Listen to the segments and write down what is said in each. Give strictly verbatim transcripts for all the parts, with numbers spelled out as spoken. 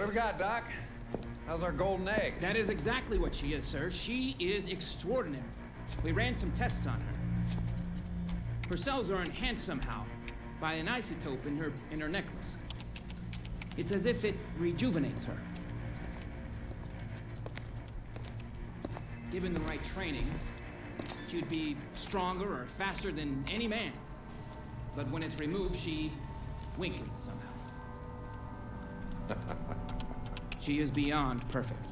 What have we got, Doc? How's our golden egg? That is exactly what she is, sir. She is extraordinary. We ran some tests on her. Her cells are enhanced somehow by an isotope in her in her necklace. It's as if it rejuvenates her. Given the right training, she'd be stronger or faster than any man. But when it's removed, she winkles somehow. She is beyond perfect.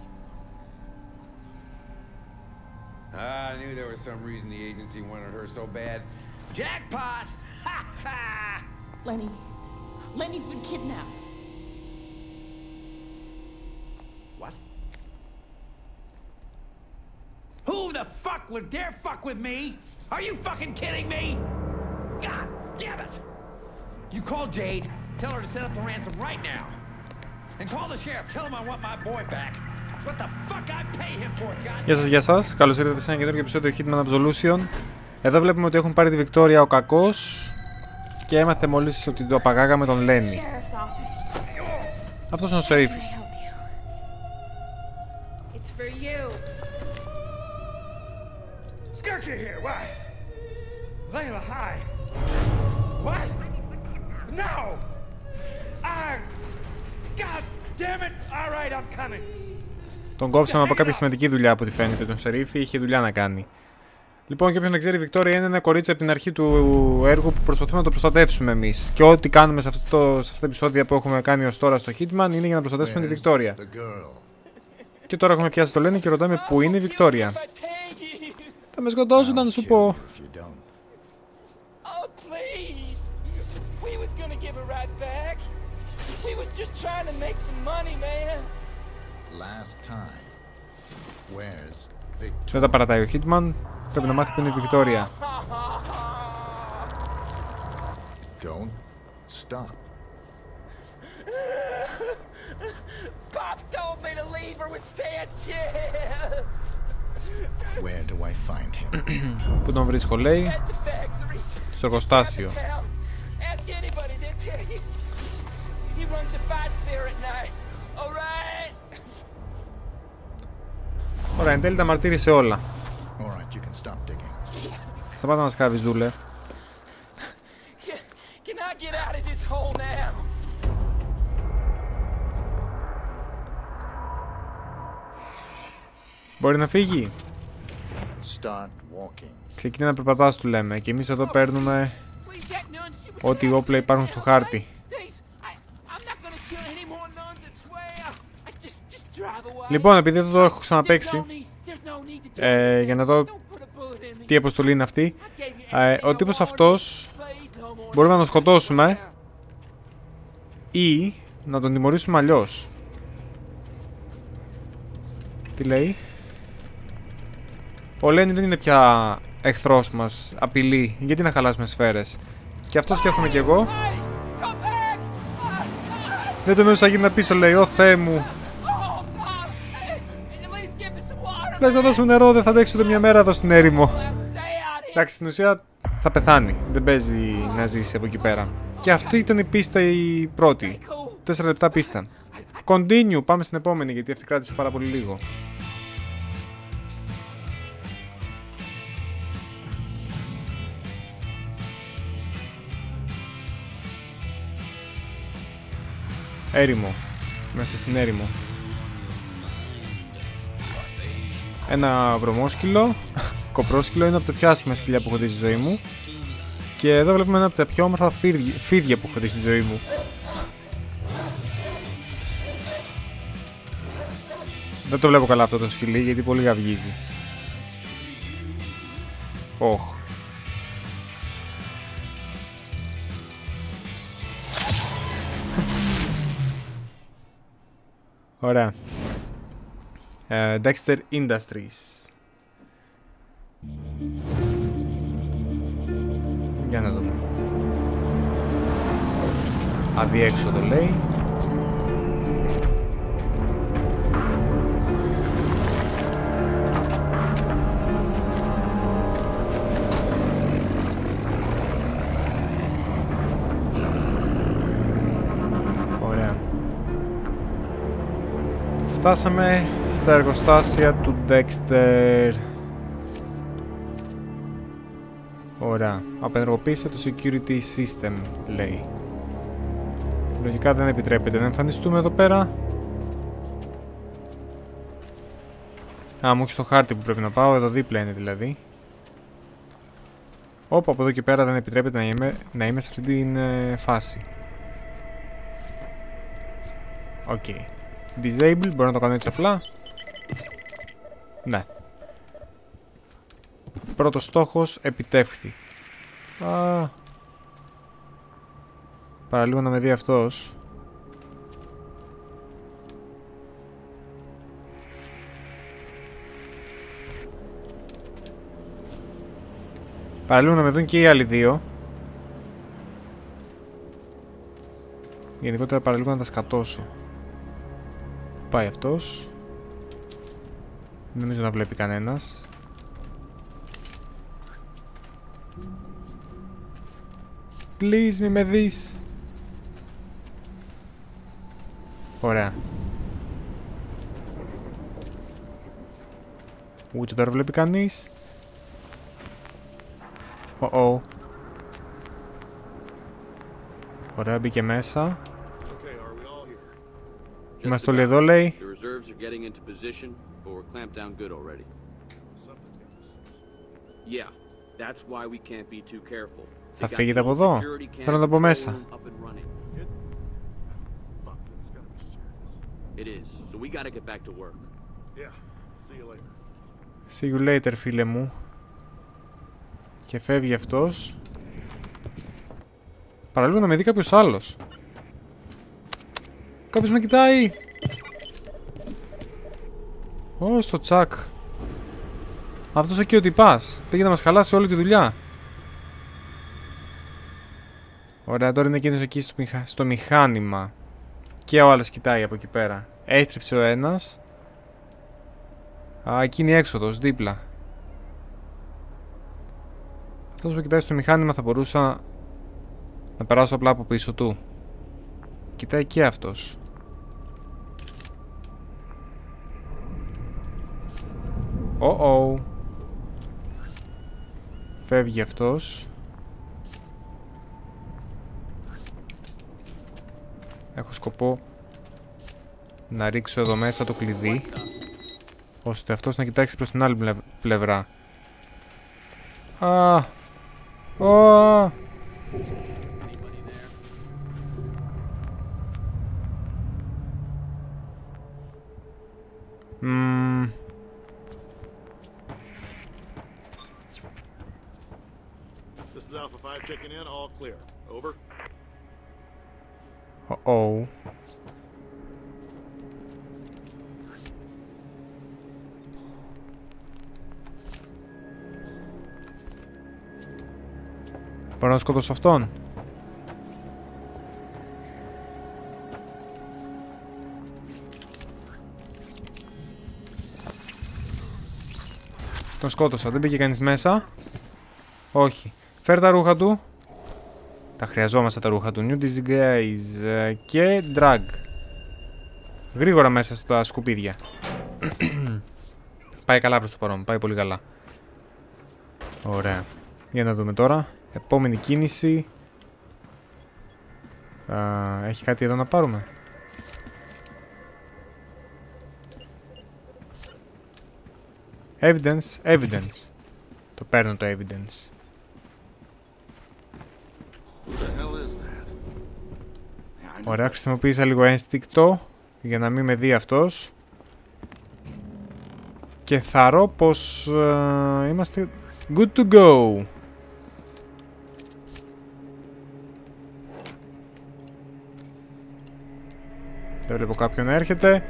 I knew there was some reason the agency wanted her so bad. Jackpot! Ha ha! Lenny. Lenny's been kidnapped. What? Who the fuck would dare fuck with me? Are you fucking kidding me? God damn it! You call Jade, tell her to set up the ransom right now. And call the sheriff, tell him I want my boy back. What the fuck I pay him for, God. Γεια σας, γεια σας. Καλώς ήρθατε σε ένα καινούργιο επεισόδιο Hitman Absolution. Εδώ βλέπουμε ότι έχουν πάρει τη Victoria ο κακός και έμαθε μόλις ότι το απαγάγαμε τον Lenny. Αυτός είναι ο σερίφης. Τον κόψαμε από κάποια σημαντική δουλειά από ό,τι φαίνεται. Τον σερίφη είχε δουλειά να κάνει. Λοιπόν, και όποιον δεν ξέρει, η Victoria είναι ένα κορίτσι από την αρχή του έργου που προσπαθούμε να το προστατεύσουμε εμείς. Και ό,τι κάνουμε σε, αυτό το, σε αυτά τα επεισόδια που έχουμε κάνει ως τώρα στο Hitman είναι για να προστατεύσουμε τη Victoria. Και τώρα έχουμε πιάσει το Lenny και ρωτάμε πού είναι η Victoria. Θα με σκοτώσουν να σου πω. Δεν τα παρατάει ο Hitman. Πρέπει να μάθει που είναι η Victoria. Don't stop. Pop told me to leave her with Sanchez. Where do I find him? Πού τον βρίσκω, λέει? Στο εργοστάσιο. Ask anybody, they'll tell you. He runs the fights there at night. All right. Ωραία, εν τέλει τα μαρτύρησε όλα. Σταμάτα να σκάβεις, δούλε. Μπορεί να φύγει. Ξεκινά να περπατάς, του λέμε. Και εμείς εδώ παίρνουμε ό,τι όπλα υπάρχουν στο χάρτη. Λοιπόν, επειδή δεν το έχω ξαναπαίξει, ε, για να δω τι αποστολή είναι αυτή, ε, ο τύπος αυτός μπορούμε να τον σκοτώσουμε ή να τον τιμωρήσουμε αλλιώς. Τι λέει? Ο Lenny δεν είναι πια εχθρός μας, απειλή, γιατί να χαλάσουμε σφαίρες? Και αυτό σκέφτομαι κι εγώ. Δεν τον έμεσα γύρνα πίσω, λέει, ο Θεέ μου. Λες να δώσουμε νερό, δεν θα αντέξω ούτε μια μέρα εδώ στην έρημο. Εντάξει, στην ουσία θα πεθάνει. Δεν παίζει να ζήσει από εκεί πέρα. Και αυτή ήταν η πίστα η πρώτη. Τέσσερα λεπτά πίστα. Continue, πάμε στην επόμενη γιατί αυτή κράτησε πάρα πολύ λίγο. Έρημο. Μέσα στην έρημο. Ένα βρωμόσκυλο, κοπρόσκυλο, είναι από τα πιο άσχημα σκυλιά που έχω δει στη ζωή μου. Και εδώ βλέπουμε ένα από τα πιο όμορφα φίδια που έχω δει στη ζωή μου. Δεν το βλέπω καλά αυτό το σκυλί γιατί πολύ γαυγίζει. Ωχ. Oh. Ωραία. Uh, Dexter Industries. Για να δούμε. Αδιέξοδο, λέει. Φτάσαμε στα εργοστάσια του Dexter. Ωραία. Απενεργοποίησε το security system, λέει. Λογικά δεν επιτρέπεται να εμφανιστούμε εδώ πέρα. Α, μου έχει το χάρτη που πρέπει να πάω. Εδώ δίπλα είναι δηλαδή. Όπα, από εδώ και πέρα δεν επιτρέπεται να είμαι, να είμαι σε αυτή την ε, φάση. Οκ. Okay. Disable, μπορώ να το κάνω έτσι απλά. Ναι. Πρώτος στόχος επιτεύχθη. Α, παραλίγο να με δει αυτός. Παραλίγο να με δουν και οι άλλοι δύο. Γενικότερα παραλίγο να τα σκατώσω. Πάει αυτός. Δεν νομίζω να βλέπει κανένας. Please, μη με δεις. Ωραία. Ούτε τώρα βλέπει κανείς. Oh oh. Ωραία, μπήκε μέσα. Είμαστε όλοι εδώ, λέει. Θα φύγετε από εδώ. Θέλω να τα πω μέσα. See you later, φίλε μου. Και φεύγει αυτός. Παραλίγο να με δει κάποιος άλλος. Κάποιος με κοιτάει. Ω, στο τσακ. Αυτός εκεί ο τυπάς. Πήγε να μας χαλάσει όλη τη δουλειά. Ωραία, τώρα είναι εκείνος εκεί στο, μηχα... στο μηχάνημα. Και ο άλλος κοιτάει από εκεί πέρα. Έστριψε ο ένας. Α, εκεί είναι η έξοδος, δίπλα. Αυτός που κοιτάει στο μηχάνημα θα μπορούσα να περάσω απλά από πίσω του. Κοιτάει και αυτός. Oh oh. Φεύγει αυτός. Έχω σκοπό να ρίξω εδώ μέσα το κλειδί, ώστε αυτός να κοιτάξει προς την άλλη πλευρά. Α, α. Mm. This is Alpha five checking in, all clear. Over. Uh-oh. Μπορώ να σκοτώσω αυτόν. Τον σκότωσα, δεν πήγε κανείς μέσα. Όχι. Φέρ τα ρούχα του. Τα χρειαζόμαστε τα ρούχα του. New disguise και drag. Γρήγορα μέσα στα σκουπίδια. Πάει καλά προς το παρόν, πάει πολύ καλά. Ωραία. Για να δούμε τώρα. Επόμενη κίνηση. Α, έχει κάτι εδώ να πάρουμε. Evidence, evidence. Το παίρνω το evidence. Ωραία, χρησιμοποίησα λίγο ένστικτο για να μην με δει αυτός. Και θαρώ πως ε, είμαστε good to go. Δεν βλέπω κάποιον να έρχεται.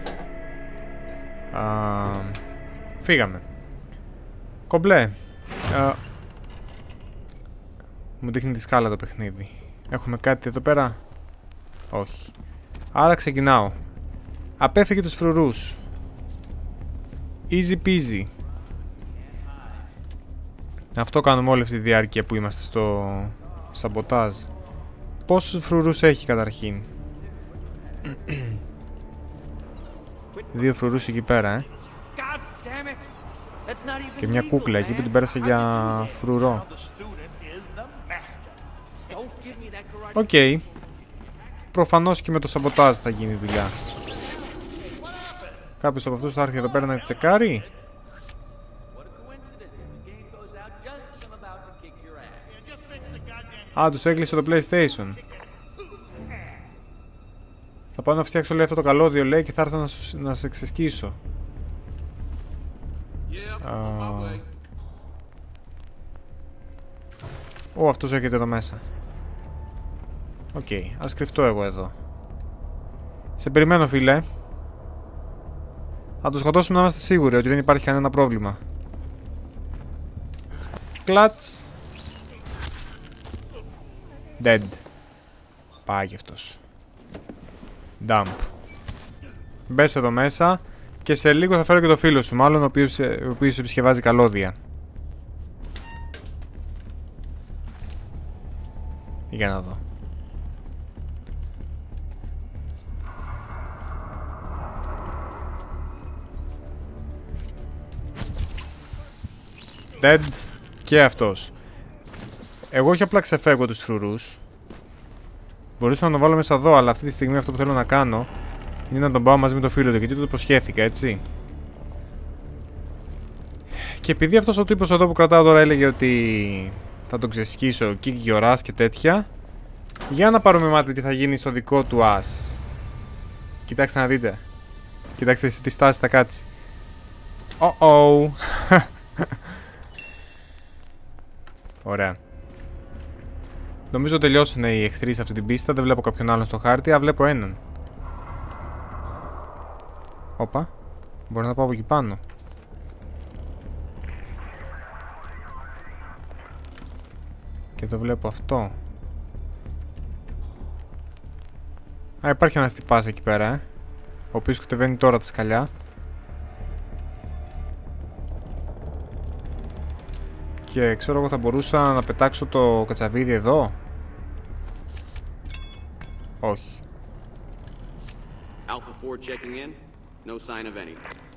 Α, φύγαμε. Κομπλέ. Uh, μου δείχνει τη σκάλα το παιχνίδι. Έχουμε κάτι εδώ πέρα. Όχι. Άρα ξεκινάω. Απέφυγε τους φρουρούς. Easy peasy. Αυτό κάνουμε όλη αυτή τη διάρκεια που είμαστε στο σαμποτάζ. Πόσους φρουρούς έχει καταρχήν. δύο φρουρούς εκεί πέρα, ε. Και μια κούκλα εκεί που την πέρασα για φρουρό. Οκ. Okay. Προφανώς και με το σαμποτάζ θα γίνει δουλειά. Κάποιος από αυτούς θα έρθει εδώ πέρα να τσεκάρει. Α, τους έκλεισε το PlayStation. Θα πάω να φτιάξω, λέει, αυτό το καλώδιο, λέει, και θα έρθω να, σου, να σε ξεσκίσω. Yeah, uh... Ω, αυτός έρχεται εδώ μέσα. Οκ, okay, ας κρυφτώ εγώ εδώ. Σε περιμένω, φίλε. Θα το σκοτώσουμε να είμαστε σίγουροι ότι δεν υπάρχει κανένα πρόβλημα. Κλατς. Dead. Πάει και αυτός. Dump. Μπες εδώ μέσα και σε λίγο θα φέρω και το φίλο σου, μάλλον ο οποίος, ο οποίος επισκευάζει καλώδια. Για να δω. Dead. Και αυτός. Εγώ όχι απλά ξεφεύγω τους φρουρούς. Μπορούσα να τον βάλω μέσα εδώ, αλλά αυτή τη στιγμή αυτό που θέλω να κάνω είναι να τον πάω μαζί με το φίλο του, γιατί του το υποσχέθηκα, έτσι. Και επειδή αυτός ο τύπος εδώ που κρατάω τώρα έλεγε ότι θα τον ξεσκίσω, kick your ass και τέτοια, για να πάρουμε μάτι τι θα γίνει στο δικό του ass. Κοιτάξτε να δείτε. Κοιτάξτε τι στάση θα κάτσει. Oh oh. Ωραία. Νομίζω τελειώσουν οι εχθροί σε αυτή την πίστα. Δεν βλέπω κάποιον άλλον στο χάρτη. Α, βλέπω έναν. Όπα. Μπορώ να πάω από εκεί πάνω. Και το βλέπω αυτό. Α, υπάρχει ένας τυπάς εκεί πέρα, ε. Ο οποίος κατεβαίνει τώρα τα σκαλιά. Και ξέρω εγώ θα μπορούσα να πετάξω το κατσαβίδι εδώ. Όχι.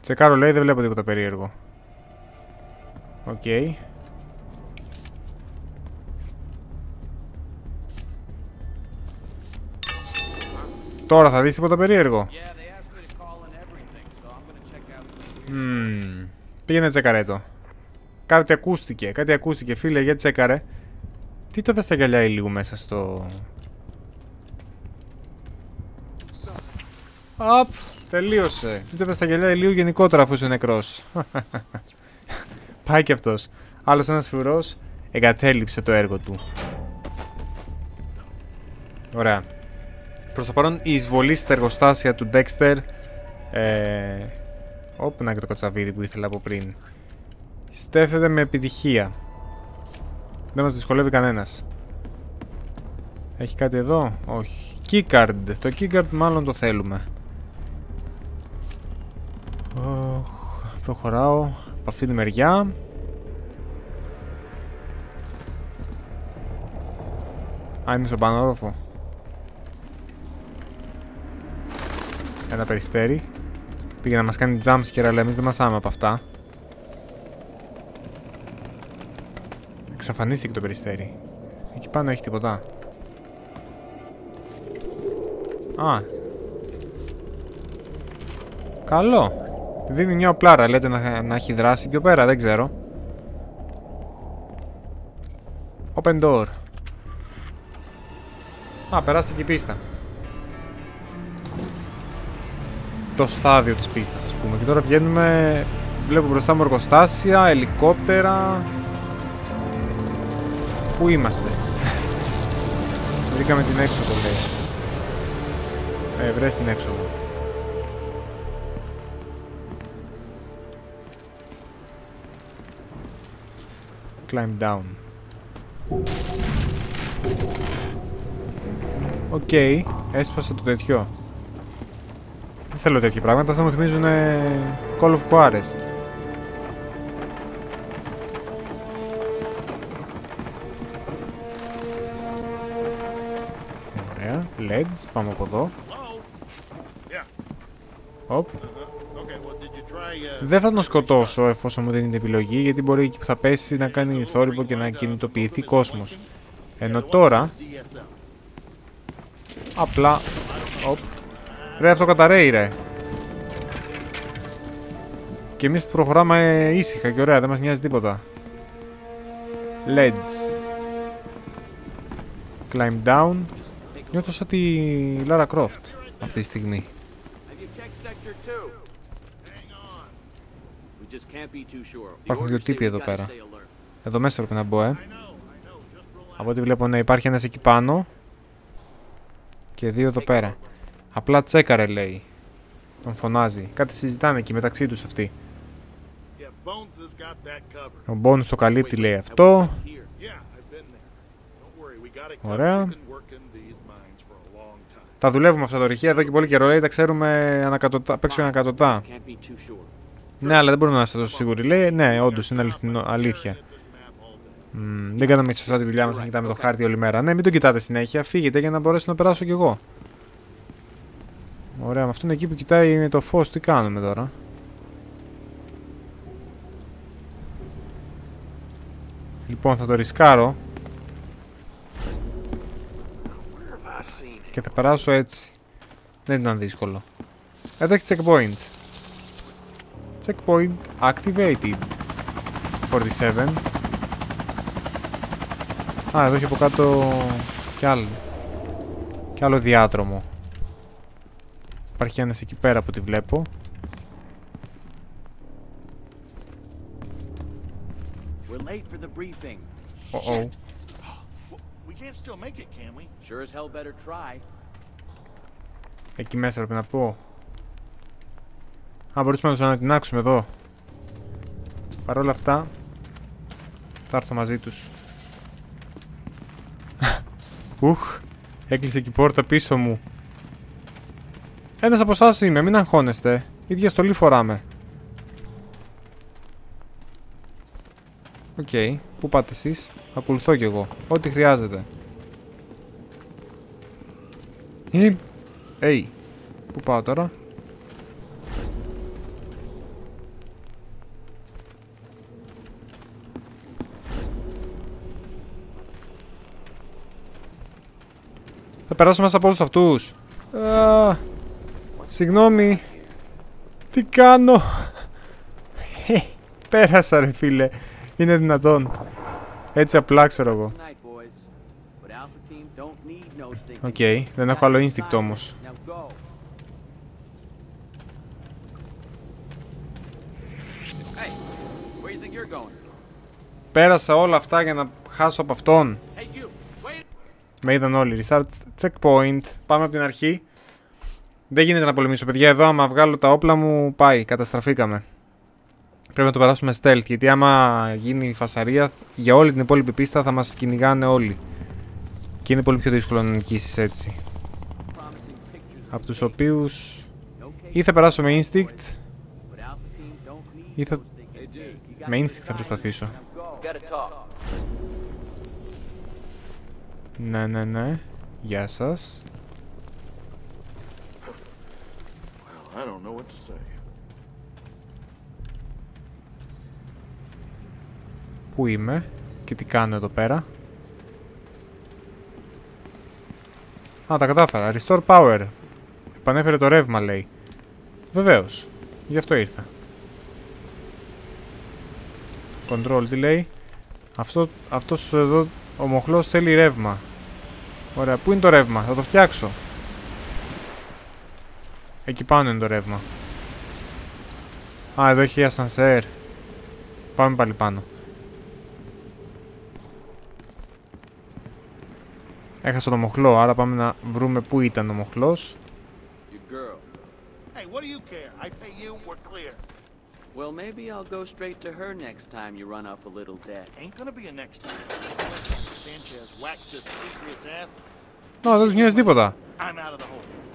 Τσεκάρω, λέει, δεν βλέπω τίποτα περίεργο. Οκ. Okay. Τώρα θα δεις τίποτα περίεργο. Mm. Πήγαινε τσεκαρέτο. Κάτι ακούστηκε, κάτι ακούστηκε, φίλε, για τσέκαρε. Τι τα δασταγκαλιάει λίγο μέσα στο... Απ, τελείωσε. Τι τα δασταγκαλιάει λίγο γενικότερα αφού είσαι νεκρός. Πάει και αυτός. Άλλος ένας φρουρός εγκατέλειψε το έργο του. Ωραία. Προς το παρόν η εισβολή στα εργοστάσια του Dexter... Ε... Όπ, να και το κατσαβίδι που ήθελα από πριν. Στέφεται με επιτυχία. Δεν μας δυσκολεύει κανένας. Έχει κάτι εδώ? Όχι. Keycard. Το keycard μάλλον το θέλουμε. Oh, προχωράω από αυτή τη μεριά. Α, είναι στον πάνω όροφο. Ένα περιστέρι. Πήγε να μας κάνει jump scare, αλλά εμείς δεν μασάμε από αυτά. Εξαφανίστηκε το περιστέρι. Εκεί πάνω έχει τίποτα. Α. Καλό. Δίνει μια οπλάρα. Λέτε να, να έχει δράση πιο πέρα. Δεν ξέρω. Open door. Α, περάστηκε η πίστα. Το στάδιο της πίστας, ας πούμε. Και τώρα βγαίνουμε... Βλέπω μπροστά μου εργοστάσια, ελικόπτερα... Πού είμαστε? Βρήκαμε την έξοδο, λέει. Ε, βρες την έξοδο. Climb down. Οκ, okay, έσπασε το τέτοιο. Δεν θέλω τέτοια πράγματα, θα μου θυμίζουν ε, Call of Juarez. Λεντς, πάμε από εδώ. Οπ. Δεν θα τον σκοτώσω εφόσον μου δίνει την επιλογή, γιατί μπορεί εκεί που θα πέσει να κάνει θόρυβο και να κινητοποιηθεί κόσμος. Ενώ τώρα... Απλά... Οπ. Ρε, αυτό καταραίει, ρε. Και εμείς προχωράμε ήσυχα και ωραία, δεν μας νοιάζει τίποτα. Ledge. Climb down. Νιώθω σαν τη Λάρα Κρόφτ αυτή τη στιγμή. Υπάρχουν δύο τύποι εδώ πέρα. Εδώ μέσα πρέπει να μπω, ε. Από ό,τι βλέπω, ναι, υπάρχει ένας εκεί πάνω. Και δύο εδώ πέρα. Απλά τσέκαρε, λέει. Τον φωνάζει. Κάτι συζητάνε εκεί μεταξύ τους αυτοί. Ο Bones το καλύπτει, λέει αυτό. Ωραία. Τα δουλεύουμε αυτά τα ορυχεία εδώ και πολύ καιρό, λέει. Τα ξέρουμε ανακατοτά, παίξω ανακατοτά. Ναι, αλλά δεν μπορούμε να είστε τόσο σίγουροι, λέει. Ναι, όντως είναι αληθινο, αλήθεια. Μ, δεν κάναμε σωστά τη δουλειά μας να κοιτάμε το χάρτη όλη μέρα. Ναι, μην το κοιτάτε συνέχεια. Φύγετε για να μπορέσω να περάσω κι εγώ. Ωραία, με αυτόν εκεί που κοιτάει με το φως, τι κάνουμε τώρα. Λοιπόν, θα το ρισκάρω. Και θα περάσω έτσι. Δεν ήταν δύσκολο. Εδώ έχει checkpoint. Checkpoint activated. σαράντα επτά. Α, εδώ έχει από κάτω κι άλλο. Κι άλλο διάδρομο. Υπάρχει ένας εκεί πέρα που τη βλέπω. Oh-oh. Εκεί μέσα πρέπει να πω. Α, μπορούμε να τους ανατινάξουμε εδώ. Παρ' όλα αυτά, θα έρθω μαζί τους. Ουχ, έκλεισε εκεί η πόρτα πίσω μου. Ένας από εσάς είμαι, μην αγχώνεστε. Ίδια στολή φοράμε. Οκ, okay. Πού πάτε εσείς? Ακολουθώ κι εγώ. Ό,τι χρειάζεται. Hey. Hey. Πού πάω τώρα? Θα περάσω μέσα από όλους αυτούς. Α, συγγνώμη. Τι κάνω? Hey, πέρασα, ρε φίλε. Είναι δυνατόν? Έτσι απλά, ξέρω εγώ. Οκ, okay, δεν έχω άλλο instinct όμως. Hey, πέρασα όλα αυτά για να χάσω από αυτόν. Hey, με είδαν όλοι. Restart checkpoint. Πάμε από την αρχή. Δεν γίνεται να πολεμήσω, παιδιά. Εδώ άμα βγάλω τα όπλα μου, πάει. Καταστραφήκαμε. Πρέπει να το περάσουμε stealth, γιατί άμα γίνει φασαρία για όλη την υπόλοιπη πίστα θα μας κυνηγάνε όλοι. Και είναι πολύ πιο δύσκολο να νικήσεις έτσι. Από τους οποίους ή θα περάσω με instinct ή θα... Με instinct θα προσπαθήσω. Ναι, ναι, ναι. Γεια σας. Πού είμαι και τι κάνω εδώ πέρα? Α, τα κατάφερα. Restore power. Επανέφερε το ρεύμα, λέει. Βεβαίως. Γι' αυτό ήρθα. Control, τι λέει? Αυτό, αυτός εδώ ο μοχλός θέλει ρεύμα. Ωραία. Πού είναι το ρεύμα? Θα το φτιάξω. Εκεί πάνω είναι το ρεύμα. Α, εδώ έχει ασανσέρ. Πάμε πάλι πάνω. Έχασα το μοχλό, άρα πάμε να βρούμε πού ήταν ο μοχλός. Να, δεν τους νοιάζει τίποτα.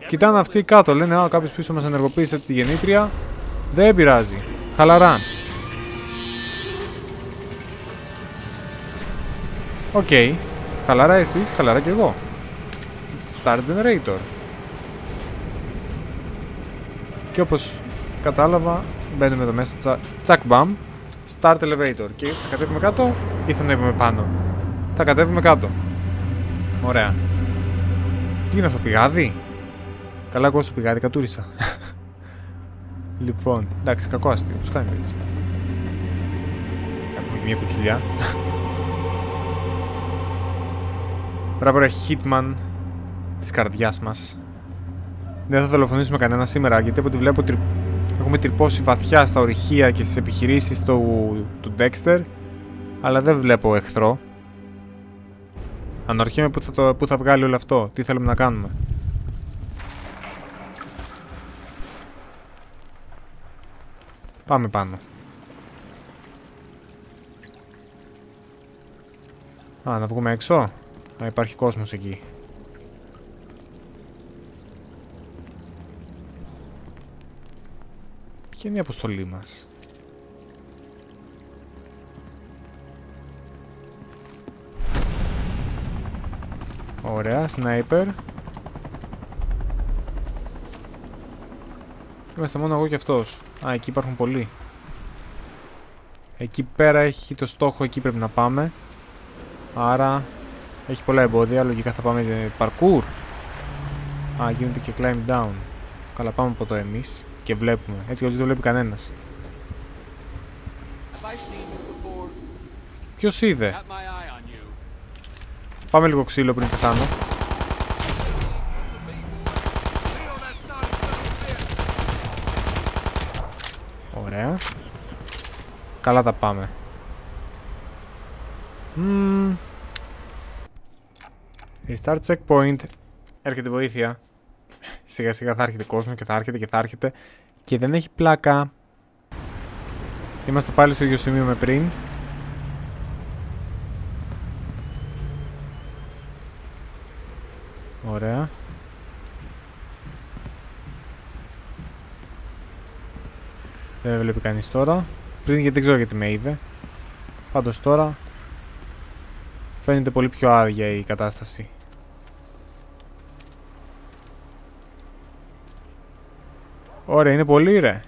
Κοιτάνε αυτοί κάτω, λένε «Α, κάποιος πίσω μας ενεργοποίησε τη γεννήτρια». Δεν πειράζει. Χαλαρά. Οκ. Okay. Χαλαρά εσείς, χαλαρά κι εγώ. Start generator. Και όπως κατάλαβα. Μπαίνουμε εδώ μέσα. Τσα... Τσακ μπαμ. Start elevator. Και θα κατέβουμε κάτω ή θα ανέβουμε πάνω? Θα κατέβουμε κάτω. Ωραία. Τι είναι αυτό, πηγάδι? Καλά, εγώ στο πηγάδι κατούρισα. Λοιπόν, εντάξει, κακό αστείο. Πώς κάνετε έτσι? Έχουμε και μια κουτσουλιά. Μπράβο ρε Hitman της καρδιάς μας. Δεν θα δολοφονήσουμε κανένα σήμερα, γιατί από ό,τι βλέπω τρι... έχουμε τρυπώσει βαθιά στα ορυχεία και στις επιχειρήσεις του... του Dexter, αλλά δεν βλέπω εχθρό. Αναρωτιέμαι πού θα, το... θα βγάλει όλο αυτό, τι θέλουμε να κάνουμε. Πάμε πάνω. Α, να βγούμε έξω. Να υπάρχει κόσμος εκεί. Ποια είναι η αποστολή μας? Ωραία, σνάιπερ. Είμαστε μόνο εγώ και αυτός. Α, εκεί υπάρχουν πολλοί. Εκεί πέρα έχει το στόχο, εκεί πρέπει να πάμε. Άρα... έχει πολλά εμπόδια, λογικά θα πάμε για parkour. Α, γίνεται και climb down. Καλά, πάμε από το εμείς και βλέπουμε. Έτσι γιατί δεν βλέπει κανένας. Ποιος είδε? Πάμε λίγο ξύλο πριν πεθάνω. Ωραία. Καλά τα πάμε. Μμμ... Restart checkpoint. Έρχεται βοήθεια. Σιγά σιγά θα έρχεται κόσμο και θα έρχεται και θα έρχεται. Και δεν έχει πλάκα. Είμαστε πάλι στο ίδιο σημείο με πριν. Ωραία. Δεν βλέπει κανείς τώρα. Πριν γιατί δεν ξέρω γιατί με είδε. Πάντως τώρα φαίνεται πολύ πιο άδεια η κατάσταση. Ωραία, είναι πολύ ρε.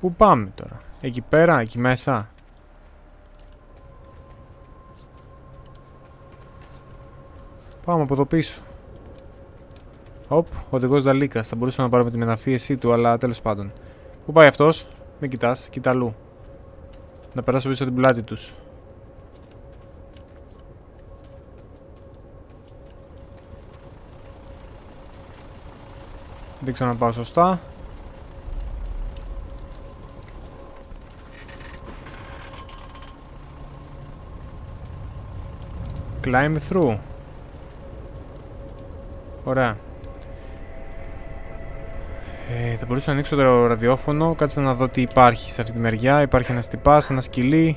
Πού πάμε τώρα? Εκεί πέρα, εκεί μέσα. Πάμε από εδώ πίσω. Οπ, οδηγός Νταλίκας. Θα μπορούσαμε να πάρουμε τη μεταφίεση του, αλλά τέλος πάντων. Πού πάει αυτός? Μην κοιτάς, κοιτά αλλού. Να περάσω πίσω από την πλάτη τους. Δεν ξέρω να πάω σωστά. Climb through. Ωραία. Ε, θα μπορούσα να ανοίξω το ραδιόφωνο. Κάτσε να δω τι υπάρχει σε αυτή τη μεριά. Υπάρχει ένας τυπάς, ένα σκυλί.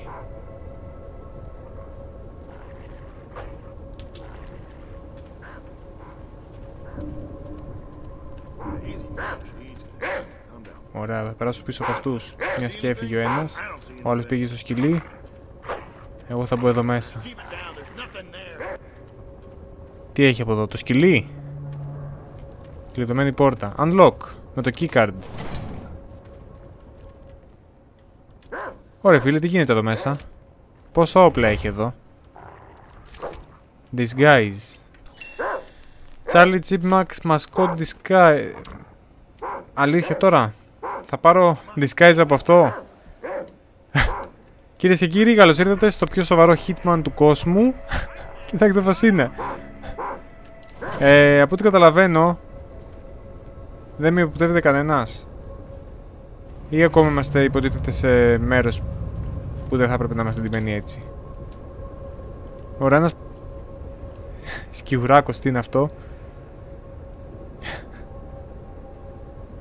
Ωραία, θα περάσω πίσω από αυτούς. Μια και έφυγε ο ένας. Ο άλλος πήγε στο σκυλί. Εγώ θα μπω εδώ μέσα. Τι έχει από εδώ, το σκυλί? Κλειδωμένη πόρτα. Unlock. Με το keycard. Ωραία φίλε, τι γίνεται εδώ μέσα? Πόσα όπλα έχει εδώ? Disguise. Charlie Chipmunk mascot disguise. Αλήθεια τώρα? Θα πάρω disguise από αυτό? Κυρίες και κύριοι, καλώς ήρθατε στο πιο σοβαρό Hitman του κόσμου. Κοιτάξτε πως είναι. Ε, από ό,τι καταλαβαίνω δεν με υποπτεύεται κανένας. Ή ακόμα είμαστε υποτίθεται σε μέρος που δεν θα πρέπει να είμαστε ντυμένοι έτσι. Ωραία, ένας σκιουράκος, τι είναι αυτό?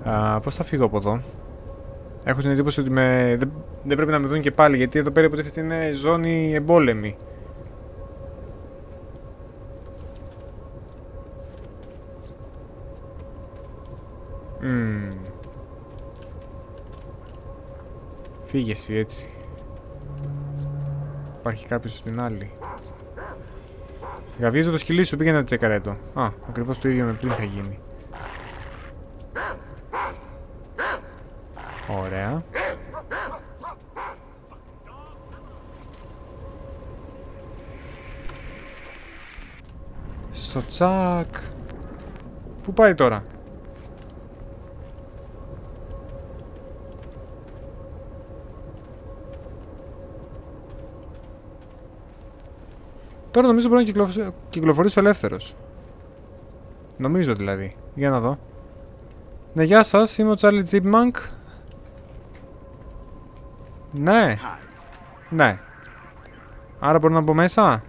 Α, πώς θα φύγω από εδώ? Έχω την εντύπωση ότι με... δεν... δεν πρέπει να με δουν και πάλι, γιατί εδώ πέρα υποτίθεται είναι ζώνη εμπόλεμη. Mm. Φύγε εσύ, έτσι. Υπάρχει κάποιος στην άλλη. Γαβγίζω το σκυλί σου, πήγαινε να τσεκαρέτο. Α, ακριβώς το ίδιο με πριν θα γίνει. Ωραία. Στο τσακ. Πού πάει τώρα? Τώρα νομίζω μπορεί να κυκλοφ... κυκλοφορήσω ελεύθερος. Νομίζω δηλαδή. Για να δω. Ναι, γεια σας. Είμαι ο Charlie Chipmunk. Ναι. Ναι. Άρα μπορώ να μπω μέσα.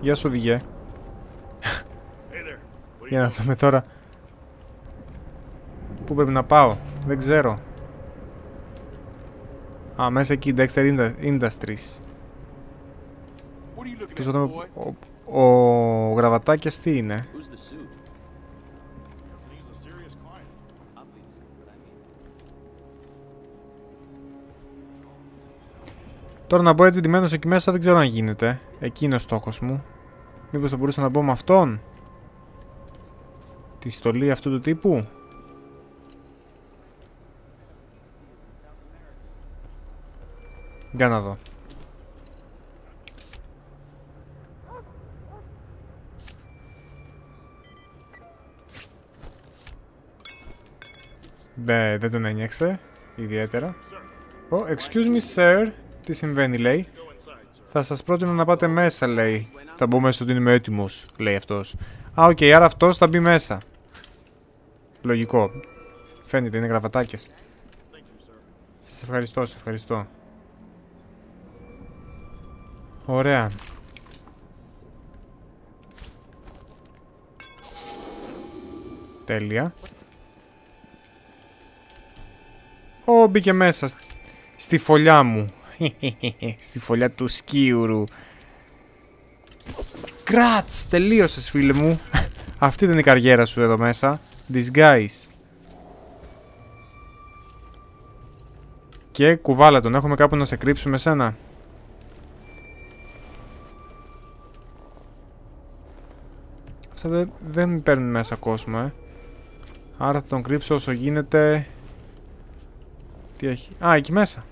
Γεια σου, οδηγέ. Για να δούμε τώρα. Πού πρέπει να πάω. Δεν ξέρω. Α, μέσα εκεί, Dexter Industries. Αυτός ο, ο, ο γραβατάκιας τι είναι? Τώρα να μπω έτσι ντυμένος εκεί μέσα δεν ξέρω αν γίνεται. Εκεί είναι ο στόχος μου. Μήπως θα μπορούσα να μπω με αυτόν? Τη στολή αυτού του τύπου. Για να δω. Μπε, δεν τον ένιωξε ιδιαίτερα. Oh, excuse me sir. Τι συμβαίνει, λέει. Θα σας πρότεινα να πάτε μέσα, λέει. Θα μπω μέσα ότι είμαι έτοιμος, λέει αυτός. Α, οκ, okay, άρα αυτός θα μπει μέσα. Λογικό. Φαίνεται, είναι γραβατάκες. Σας ευχαριστώ, σας ευχαριστώ. Ωραία. Τέλεια. Ω, μπήκε μέσα. Στη φωλιά μου. Στη φωλιά του σκίουρου. Κράτς, τελείωσες φίλε μου. Αυτή ήταν η καριέρα σου εδώ μέσα. Disguise. Και κουβάλα τον. Έχουμε κάπου να σε κρύψουμε σένα? Αυτά δεν παίρνουν μέσα κόσμο, ε. Άρα θα τον κρύψω όσο γίνεται. Τι έχει? Α, εκεί μέσα.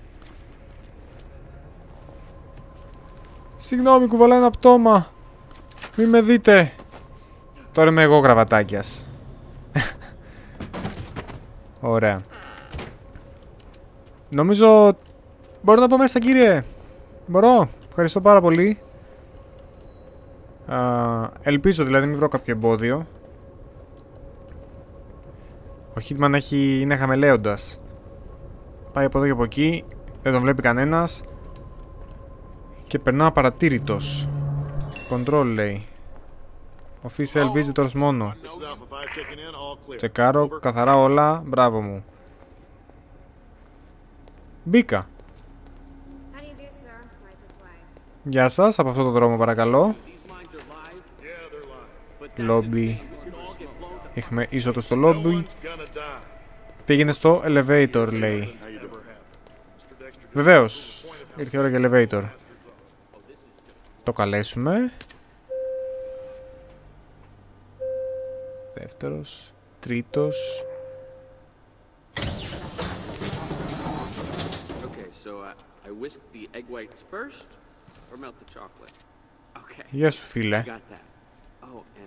Συγγνώμη, κουβαλάω ένα πτώμα. Μη με δείτε. Τώρα είμαι εγώ γραβατάκιας. Ωραία. Νομίζω... Μπορώ να πάω μέσα, κύριε? Μπορώ. Ευχαριστώ πάρα πολύ. Uh, ελπίζω δηλαδή μην βρω κάποιο εμπόδιο. Ο Hitman έχει... είναι χαμελέοντας. Πάει από εδώ και από εκεί. Δεν τον βλέπει κανένας. Και περνά απαρατήρητος. Control λέει. Official visitors μόνο. Τσεκάρω καθαρά όλα. Μπράβο μου. Μπήκα. Γεια σας, από αυτό το δρόμο παρακαλώ. Λόμπι. Έχουμε είσοδο στο λόμπι. Πήγαινε στο elevator λέει. Βεβαίως. Ήρθε η ώρα για elevator. Το καλέσουμε. Δεύτερος. Τρίτος. Γεια σου φίλε.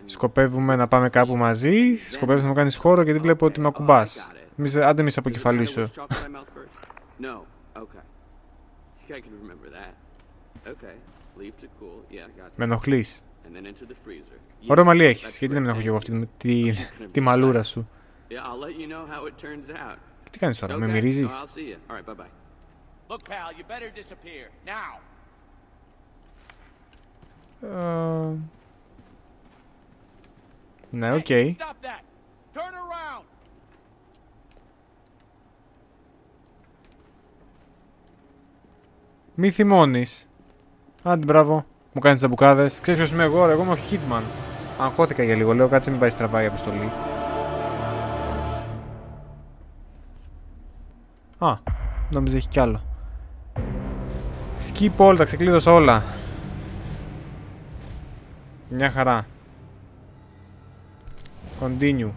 Σκοπεύουμε να πάμε κάπου μαζί. Σκοπεύεις να μου κάνεις χώρο γιατί βλέπω ότι με ακουμπάς. Άντε μη σε αποκεφαλίσω. Με ενοχλείς. Ωραίο μαλλί έχεις. Γιατί να μην έχω και εγώ αυτή τη, τη μαλούρα σου. Και τι κάνεις τώρα, με μυρίζεις? Ε... Ναι, οκ. Okay. Μη θυμώνεις. Άντε, μπράβο. Μου κάνεις τσαμπουκάδες. Ξέρεις ποιος είμαι εγώ, εγώ είμαι ο Hitman. Αγχώθηκα για λίγο, λέω κάτσε μην πάει στραβά η αποστολή. Α, νόμιζα έχει κι άλλο. Skip all, τα ξεκλείδωσα όλα. Μια χαρά. Continue.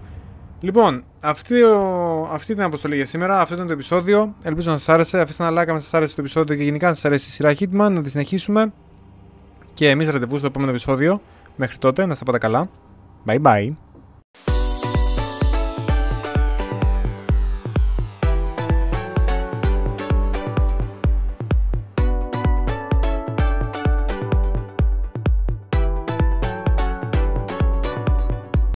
Λοιπόν, αυτή, ο... αυτή ήταν η αποστολή για σήμερα. Αυτό ήταν το επεισόδιο. Ελπίζω να σας άρεσε. Αφήστε ένα like αν σας άρεσε το επεισόδιο και γενικά να σας αρέσει η σειρά Hitman. Να τη συνεχίσουμε. Και εμείς ραντεβού στο επόμενο επεισόδιο. Μέχρι τότε, να είστε πάντα καλά. Bye bye.